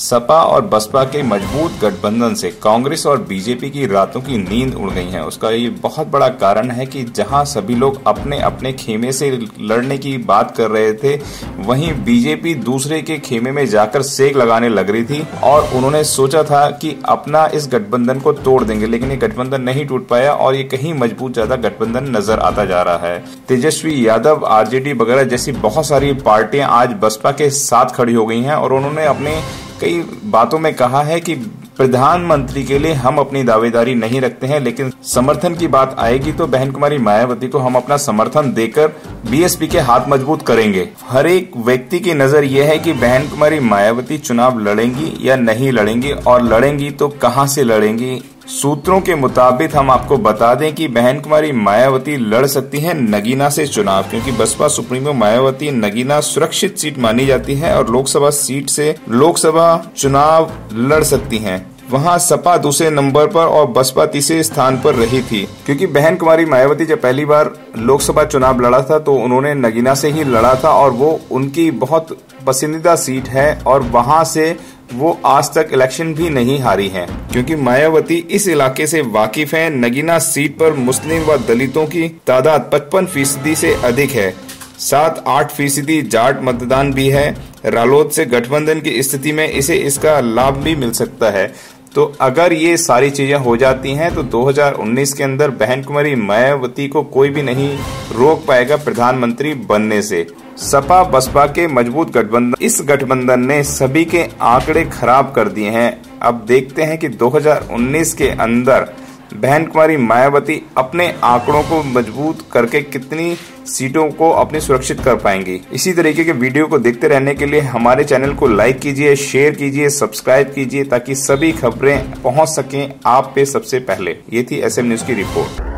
सपा और बसपा के मजबूत गठबंधन से कांग्रेस और बीजेपी की रातों की नींद उड़ गई है। उसका ये बहुत बड़ा कारण है कि जहां सभी लोग अपने अपने खेमे से लड़ने की बात कर रहे थे, वहीं बीजेपी दूसरे के खेमे में जाकर सेक लगाने लग रही थी और उन्होंने सोचा था कि अपना इस गठबंधन को तोड़ देंगे, लेकिन ये गठबंधन नहीं टूट पाया और ये कहीं मजबूत ज्यादा गठबंधन नजर आता जा रहा है। तेजस्वी यादव, आरजेडी वगैरह जैसी बहुत सारी पार्टियां आज बसपा के साथ खड़ी हो गई हैं और उन्होंने अपने कई बातों में कहा है कि प्रधानमंत्री के लिए हम अपनी दावेदारी नहीं रखते हैं, लेकिन समर्थन की बात आएगी तो बहन कुमारी मायावती को हम अपना समर्थन देकर बीएसपी के हाथ मजबूत करेंगे। हर एक व्यक्ति की नजर यह है कि बहन कुमारी मायावती चुनाव लड़ेंगी या नहीं लड़ेंगी, और लड़ेंगी तो कहां से लड़ेंगी। सूत्रों के मुताबिक हम आपको बता दें कि बहन कुमारी मायावती लड़ सकती हैं नगीना से चुनाव, क्योंकि बसपा सुप्रीमो मायावती नगीना सुरक्षित सीट मानी जाती है और लोकसभा सीट से लोकसभा चुनाव लड़ सकती हैं। वहां सपा दूसरे नंबर पर और बसपा तीसरे स्थान पर रही थी, क्योंकि बहन कुमारी मायावती जब पहली बार लोकसभा चुनाव लड़ा था तो उन्होंने नगीना से ही लड़ा था और वो उनकी बहुत पसंदीदा सीट है और वहां से वो आज तक इलेक्शन भी नहीं हारी हैं, क्योंकि मायावती इस इलाके से वाकिफ हैं। नगीना सीट पर मुस्लिम व दलितों की तादाद 55% से अधिक है, 7-8% जाट मतदान भी है। रालोद से गठबंधन की स्थिति में इसे इसका लाभ भी मिल सकता है। तो अगर ये सारी चीजें हो जाती हैं तो 2019 के अंदर बहन कुमारी मायावती को कोई भी नहीं रोक पाएगा प्रधानमंत्री बनने से। सपा बसपा के मजबूत गठबंधन, इस गठबंधन ने सभी के आंकड़े खराब कर दिए हैं। अब देखते हैं कि 2019 के अंदर बहन कुमारी मायावती अपने आंकड़ों को मजबूत करके कितनी सीटों को अपनी सुरक्षित कर पाएंगी। इसी तरीके के वीडियो को देखते रहने के लिए हमारे चैनल को लाइक कीजिए, शेयर कीजिए, सब्सक्राइब कीजिए, ताकि सभी खबरें पहुंच सकें आप पे सबसे पहले। ये थी SM न्यूज़ की रिपोर्ट।